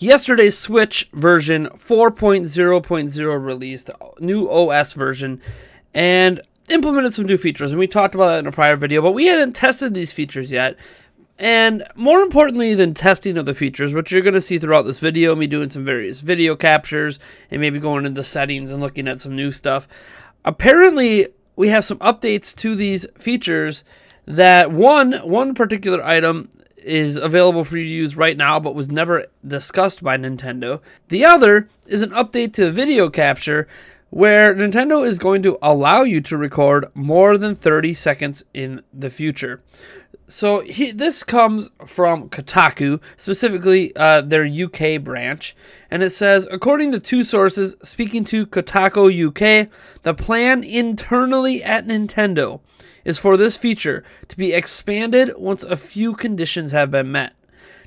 Yesterday's Switch version 4.0.0 released, new OS version, and implemented some new features, and we talked about that in a prior video, but we hadn't tested these features yet. And more importantly than testing of the features, which you're going to see throughout this video, me doing some various video captures and maybe going into settings and looking at some new stuff, apparently we have some updates to these features that one particular item is available for you to use right now but was never discussed by Nintendo. The other is an update to video capture where Nintendo is going to allow you to record more than 30 seconds in the future. So this comes from Kotaku, specifically their UK branch, and it says, according to two sources speaking to Kotaku UK, the plan internally at Nintendo is for this feature to be expanded once a few conditions have been met.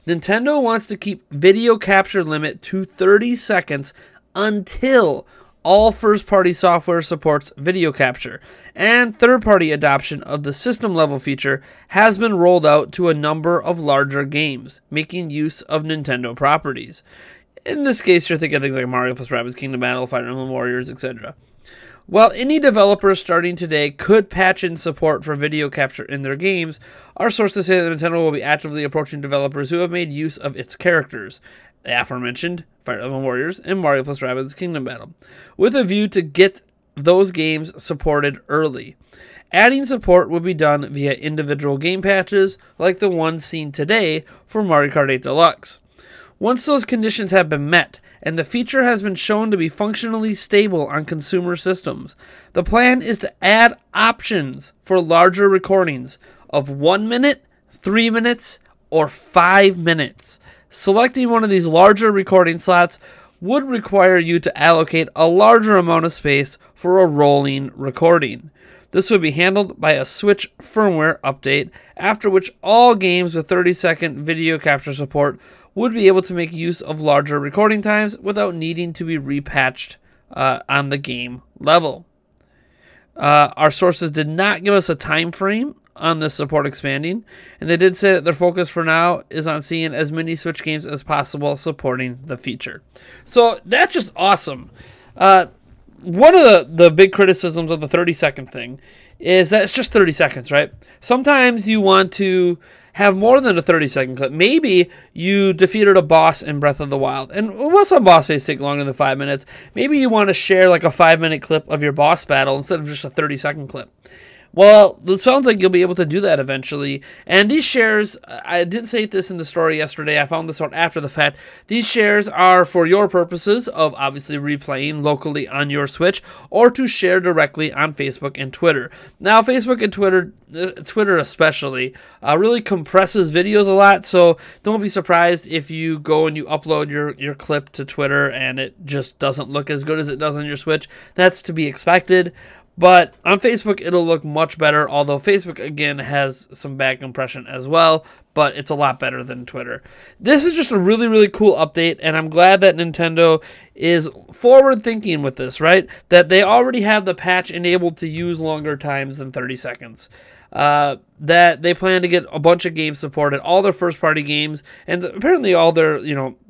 Nintendo wants to keep video capture limit to 30 seconds until all first-party software supports video capture, and third-party adoption of the system-level feature has been rolled out to a number of larger games, making use of Nintendo properties. In this case, you're thinking of things like Mario + Rabbids Kingdom Battle, Fire Emblem Warriors, etc. While any developer starting today could patch in support for video capture in their games, our sources say that Nintendo will be actively approaching developers who have made use of its characters, the aforementioned Fire Emblem Warriors and Mario + Rabbids Kingdom Battle, with a view to get those games supported early. Adding support would be done via individual game patches like the one seen today for Mario Kart 8 Deluxe. Once those conditions have been met, and the feature has been shown to be functionally stable on consumer systems, the plan is to add options for larger recordings of 1 minute, 3 minutes, or 5 minutes. Selecting one of these larger recording slots would require you to allocate a larger amount of space for a rolling recording. This would be handled by a Switch firmware update, after which all games with 30-second video capture support would be able to make use of larger recording times without needing to be repatched on the game level. Our sources did not give us a time frame on this support expanding, and they did say that their focus for now is on seeing as many Switch games as possible supporting the feature. So that's just awesome. One of the big criticisms of the 30-second thing is that it's just 30 seconds, right? Sometimes you want to have more than a 30-second clip. Maybe you defeated a boss in Breath of the Wild, and well, some boss fights take longer than 5 minutes. Maybe you want to share like a 5-minute clip of your boss battle instead of just a 30-second clip. Well, it sounds like you'll be able to do that eventually. And these shares, I didn't say this in the story yesterday, I found this out after the fact. These shares are for your purposes of obviously replaying locally on your Switch, or to share directly on Facebook and Twitter. Now, Facebook and Twitter especially, really compresses videos a lot, so don't be surprised if you go and you upload your clip to Twitter and it just doesn't look as good as it does on your Switch. That's to be expected. But on Facebook, it'll look much better, although Facebook, again, has some bad compression as well, but it's a lot better than Twitter. This is just a really, really cool update, and I'm glad that Nintendo is forward-thinking with this, right? That they already have the patch enabled to use longer times than 30 seconds. That they plan to get a bunch of games supported, all their first-party games, and apparently all their,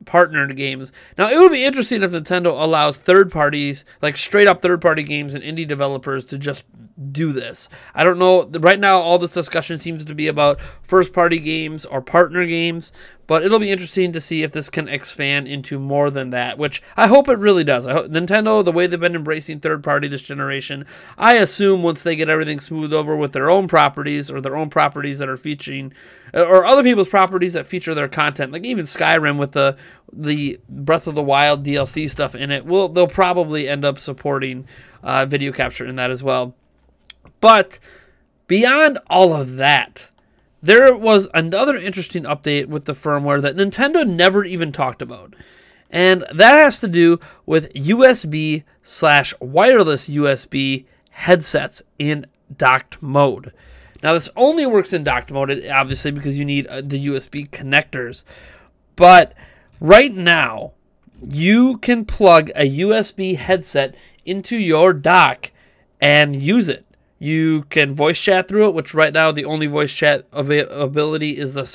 partnered games. Now, it would be interesting if Nintendo allows third parties, like straight-up third-party games and indie developers to just do this. I don't know. Right now, all this discussion seems to be about first-party games or partner games, but it'll be interesting to see if this can expand into more than that, which I hope it really does. I hope Nintendo, the way they've been embracing third-party this generation, I assume once they get everything smoothed over with their own properties or their own properties that are featuring, or other people's properties that feature their content, like even Skyrim with the Breath of the Wild DLC stuff in it, they'll probably end up supporting video capture in that as well. But beyond all of that, there was another interesting update with the firmware that Nintendo never even talked about. And that has to do with USB/wireless USB headsets in docked mode. Now, this only works in docked mode, obviously, because you need the USB connectors. But right now, you can plug a USB headset into your dock and use it. You can voice chat through it, which right now the only voice chat ability is a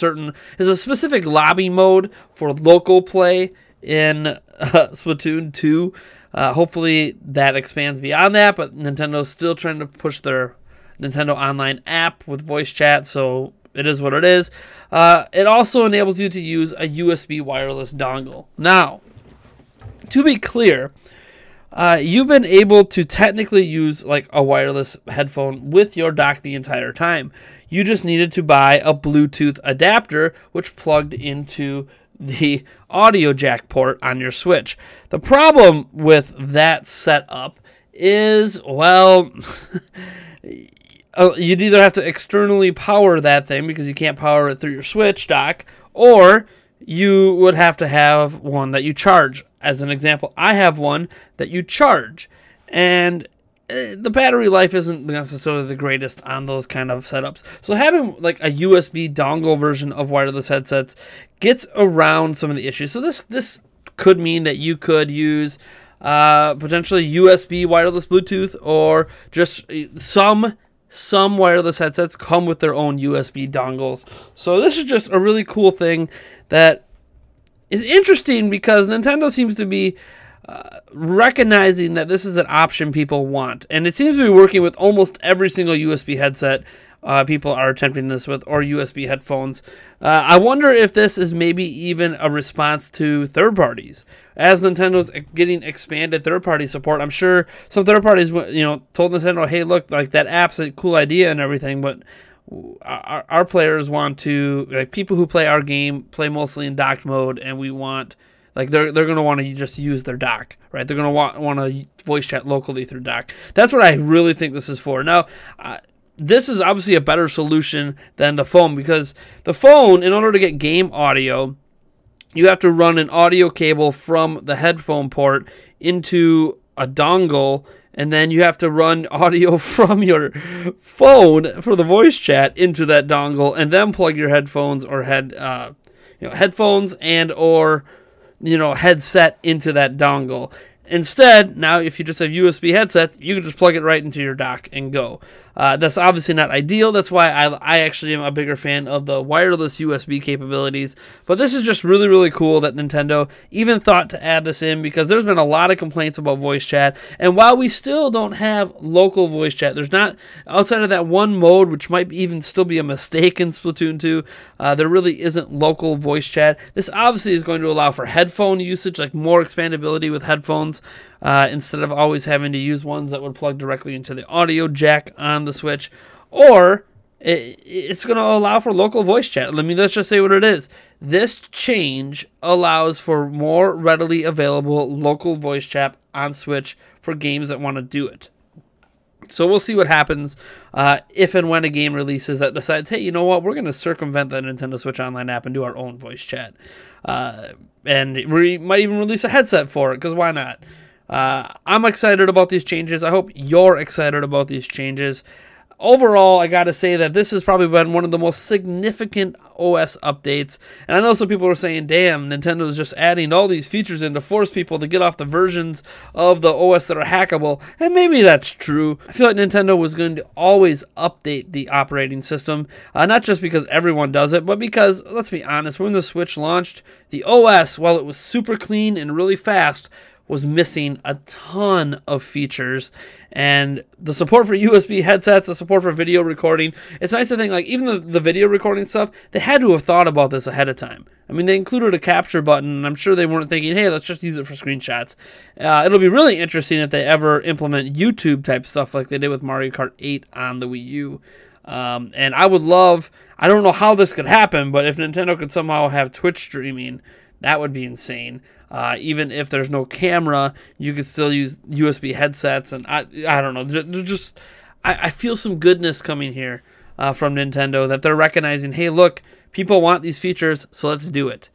specific lobby mode for local play in Splatoon 2. Hopefully that expands beyond that, but Nintendo's still trying to push their Nintendo Online app with voice chat, so it is what it is. It also enables you to use a USB wireless dongle. Now, to be clear, you've been able to technically use like a wireless headphone with your dock the entire time. You just needed to buy a Bluetooth adapter which plugged into the audio jack port on your Switch. The problem with that setup is, well, you'd either have to externally power that thing because you can't power it through your Switch dock, or you would have to have one that you charge. As an example, I have one that you charge, and the battery life isn't necessarily the greatest on those kind of setups. So having like a USB dongle version of wireless headsets gets around some of the issues. So this could mean that you could use potentially USB wireless Bluetooth, or just some wireless headsets come with their own USB dongles. So this is just a really cool thing that is interesting, because Nintendo seems to be recognizing that this is an option people want, and it seems to be working with almost every single USB headset people are attempting this with, or USB headphones. I wonder if this is maybe even a response to third parties. As Nintendo's getting expanded third party support, I'm sure some third parties, you know, told Nintendo, hey, look, like that app's a cool idea and everything, but our players want to, like, people who play our game play mostly in docked mode, and we want, like, they're going to want to just use their dock, right? They're going to want to voice chat locally through dock. That's what I really think this is for. Now, this is obviously a better solution than the phone, because the phone, in order to get game audio, you have to run an audio cable from the headphone port into a dongle, and then you have to run audio from your phone for the voice chat into that dongle, and then plug your headphones or headphones and or, you know, headset into that dongle. Instead, now if you just have USB headsets, you can just plug it right into your dock and go. That's obviously not ideal. That's why I actually am a bigger fan of the wireless USB capabilities. But this is just really, really cool that Nintendo even thought to add this in, because there's been a lot of complaints about voice chat. And while we still don't have local voice chat, there's not, outside of that one mode, which might even still be a mistake in Splatoon 2, there really isn't local voice chat. This obviously is going to allow for headphone usage, like more expandability with headphones. Instead of always having to use ones that would plug directly into the audio jack on the Switch, or it's going to allow for local voice chat. I mean, let's just say what it is. This change allows for more readily available local voice chat on Switch for games that want to do it. So we'll see what happens if and when a game releases that decides, hey, you know what, we're going to circumvent that Nintendo Switch Online app and do our own voice chat. And we might even release a headset for it, because why not? I'm excited about these changes. I hope you're excited about these changes. Overall, I got to say that this has probably been one of the most significant OS updates. And I know some people are saying, damn, Nintendo is just adding all these features in to force people to get off the versions of the OS that are hackable. And maybe that's true. I feel like Nintendo was going to always update the operating system, not just because everyone does it, but because, let's be honest, when the Switch launched, the OS, while it was super clean and really fast, was missing a ton of features, and the support for USB headsets, the support for video recording. It's nice to think, like, even the video recording stuff, they had to have thought about this ahead of time. I mean, they included a capture button, and I'm sure they weren't thinking, hey, let's just use it for screenshots. It'll be really interesting if they ever implement YouTube-type stuff like they did with Mario Kart 8 on the Wii U. And I would love, I don't know how this could happen, but if Nintendo could somehow have Twitch streaming, that would be insane. Even if there's no camera, you could still use USB headsets, and I don't know. Just I feel some goodness coming here from Nintendo, that they're recognizing, hey, look, people want these features, so let's do it.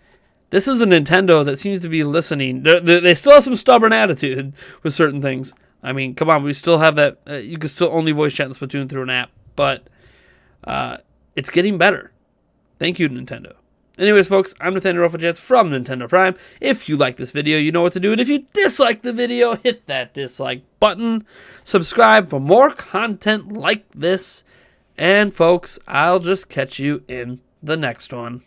This is a Nintendo that seems to be listening. They still have some stubborn attitude with certain things. I mean, come on, we still have that. You can still only voice chat in Splatoon through an app, but it's getting better. Thank you, Nintendo. Anyways, folks, I'm Nathaniel Rofajets from Nintendo Prime. If you like this video, you know what to do. And if you dislike the video, hit that dislike button. Subscribe for more content like this. And, folks, I'll just catch you in the next one.